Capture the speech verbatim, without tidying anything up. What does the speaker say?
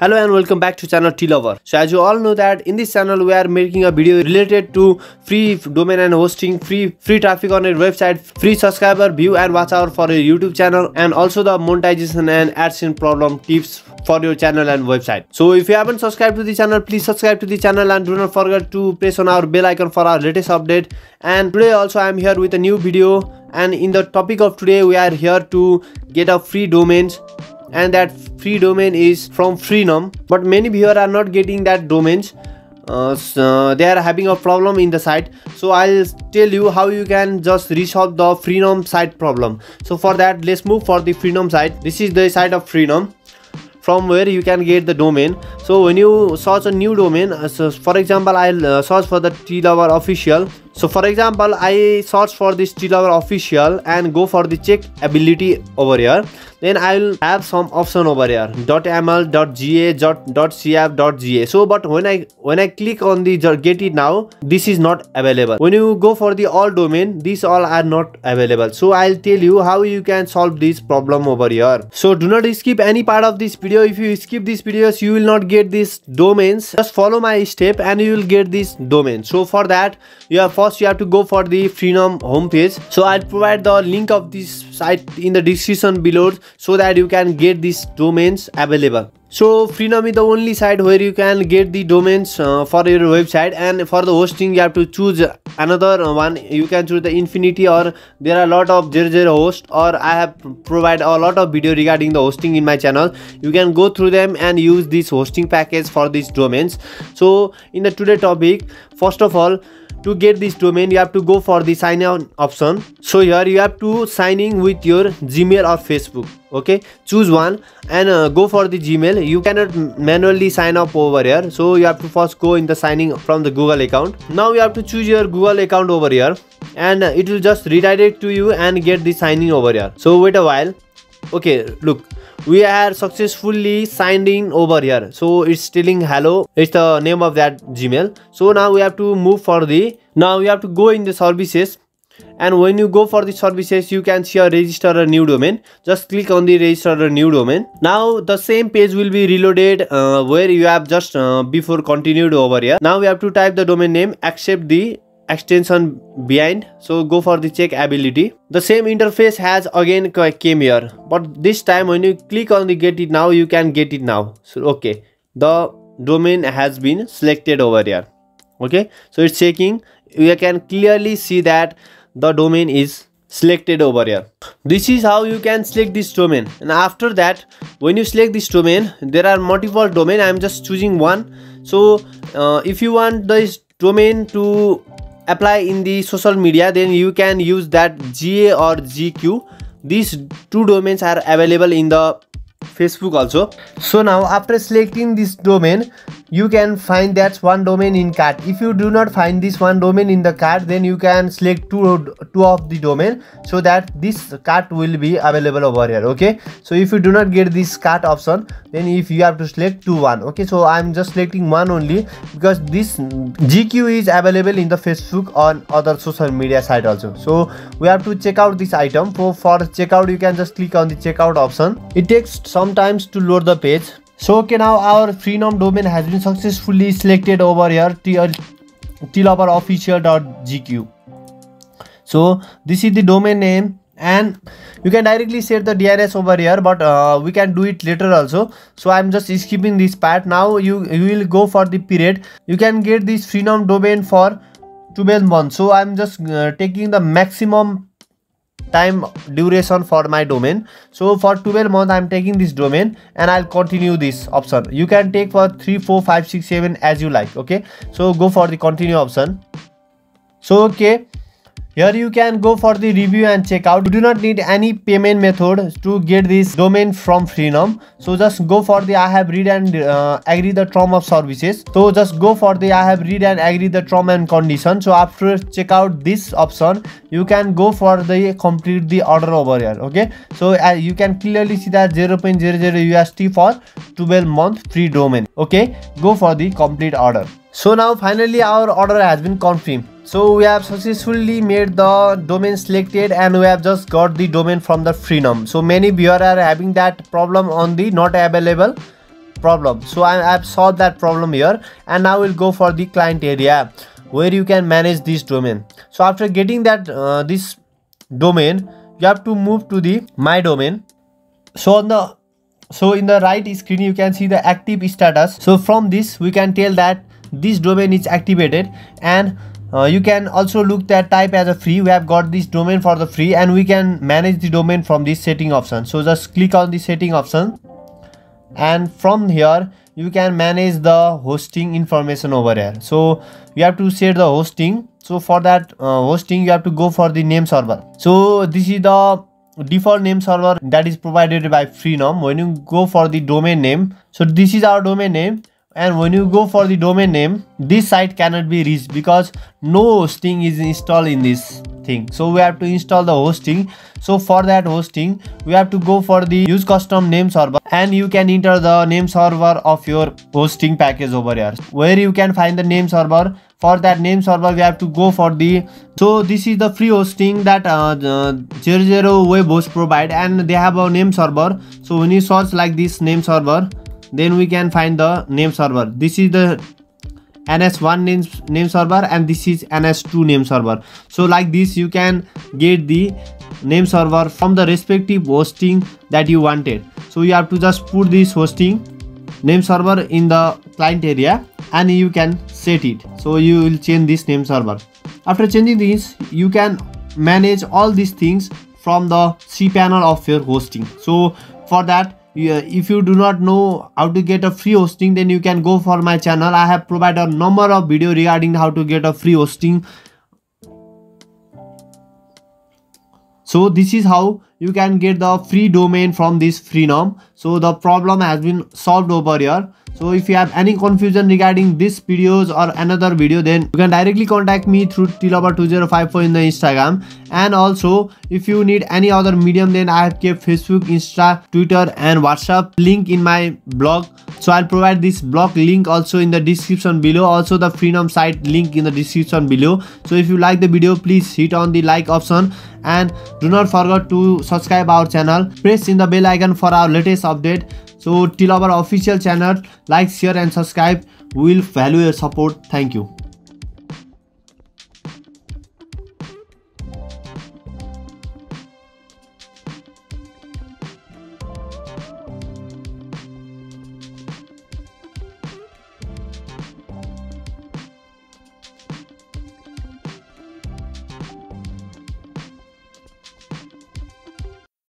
Hello and welcome back to channel Tea Lover. So as you all know that in this channel we are making a video related to free domain and hosting, free free traffic on your website, free subscriber, view and watch hour for your YouTube channel, and also the monetization and AdSense problem tips for your channel and website. So if you haven't subscribed to the channel, please subscribe to the channel and do not forget to press on our bell icon for our latest update. And today also I am here with a new video, and in the topic of today we are here to get a free domains. And that free domain is from Freenom, but many viewers are not getting that domains. Uh, so they are having a problem in the site. So I'll tell you how you can just resolve the Freenom site problem. So for that, let's move for the Freenom site. This is the site of Freenom, from where you can get the domain. So when you search a new domain, uh, so for example, I'll uh, search for the Tea Lover official. So for example, I search for this Tea Lover official and go for the check ability over here. Then I'll have some option over here, .ml, .ga, .cf, .ga. So but when I when I click on the get it now, this is not available. When you go for the all domain, these all are not available. So I'll tell you how you can solve this problem over here. So do not skip any part of this video. If you skip these videos, you will not get these domains. Just follow my step and you will get this domain. So for that, you have first you have to go for the Freenom homepage. So I'll provide the link of this site in the description below, so that you can get these domains available. So Freenom is the only site where you can get the domains uh, for your website, and for the hosting you have to choose another one. You can choose the Infinity, or there are a lot of zero zero host, or I have provided a lot of video regarding the hosting in my channel. You can go through them and use this hosting package for these domains. So in the today topic, first of all, to get this domain, you have to go for the sign in option. So here you have to sign in with your Gmail or Facebook. Okay, choose one and uh, go for the Gmail. You cannot manually sign up over here, so you have to first go in the signing from the Google account. Now you have to choose your Google account over here, and uh, it will just redirect to you and get the signing over here. So wait a while. Okay, look, we are successfully signed in over here. So it's telling hello, it's the name of that Gmail. So now we have to move for the now we have to go in the services, and when you go for the services, you can see a register a new domain. Just click on the register a new domain. Now the same page will be reloaded uh, where you have just uh, before continued over here. Now we have to type the domain name, accept the extension behind, so go for the check ability. The same interface has again came here, but this time when you click on the get it now, you can get it now. So okay, the domain has been selected over here. Okay, so it's checking. You can clearly see that the domain is selected over here. This is how you can select this domain. And after that, when you select this domain, there are multiple domain. I'm just choosing one. So uh, if you want this domain to apply in the social media, then you can use that G A or G Q. These two domains are available in the Facebook also. So now after selecting this domain, you can find that one domain in cart. If you do not find this one domain in the cart, then you can select two two of the domain, so that this cart will be available over here. Okay, so if you do not get this cart option, then if you have to select two one. Okay, so I'm just selecting one only, because this G Q is available in the Facebook on other social media site also. So we have to check out this item. For, for checkout, you can just click on the checkout option. It takes sometimes to load the page. So okay, now our Freenom domain has been successfully selected over here, tea lover official dot G Q. So this is the domain name, and you can directly set the D N S over here, but uh, we can do it later also. So I'm just skipping this part. Now you, you will go for the period. You can get this Freenom domain for twelve months. So I'm just uh, taking the maximum time duration for my domain. So for twelve months I'm taking this domain, and I'll continue this option. You can take for three, four, five, six, seven as you like. Okay, so go for the continue option. So okay, Here you can go for the review and checkout. You do not need any payment method to get this domain from Freenom. So just go for the I have read and uh, agree the term of services. So just go for the I have read and agree the term and condition. So after check out this option, you can go for the complete the order over here. Okay. So uh, you can clearly see that zero point zero zero U S D for twelve month free domain. Okay. Go for the complete order. So now finally our order has been confirmed. So we have successfully made the domain selected and we have just got the domain from the Freenom. So many viewers are having that problem on the not available problem. So I have solved that problem here, and now we'll go for the client area where you can manage this domain. So after getting that uh, this domain, you have to move to the my domain. So on the so in the right screen you can see the active status. So from this we can tell that this domain is activated, and Uh, you can also look that type as a free. We have got this domain for the free, and we can manage the domain from this setting option. So just click on the setting option, and from here you can manage the hosting information over here. So you have to set the hosting. So for that uh, hosting you have to go for the name server. So this is the default name server that is provided by Freenom. When you go for the domain name, so this is our domain name. And when you go for the domain name, this site cannot be reached because no hosting is installed in this thing. So we have to install the hosting. So for that hosting, we have to go for the use custom name server, and you can enter the name server of your hosting package over here, where you can find the name server. For that name server, we have to go for the. So this is the free hosting that uh, the zero zero web host provide, and they have a name server. So when you search like this name server, then we can find the name server. This is the N S one name, name server, and this is N S two name server. So like this you can get the name server from the respective hosting that you wanted. So you have to just put this hosting name server in the client area, and you can set it. So you will change this name server. After changing this, you can manage all these things from the cPanel of your hosting. So for that, Yeah, if you do not know how to get a free hosting, then you can go for my channel. I have provided a number of video regarding how to get a free hosting. So this is how you can get the free domain from this Freenom. So the problem has been solved over here. So if you have any confusion regarding this videos or another video, then you can directly contact me through Tea Lover two zero five four in the Instagram. And also if you need any other medium, then I have kept Facebook, Insta, Twitter and WhatsApp link in my blog. So I'll provide this blog link also in the description below. Also the Freenom site link in the description below. So if you like the video, please hit on the like option, and do not forget to subscribe our channel. Press in the bell icon for our latest update. So till our official channel, like, share and subscribe. We will value your support. Thank you.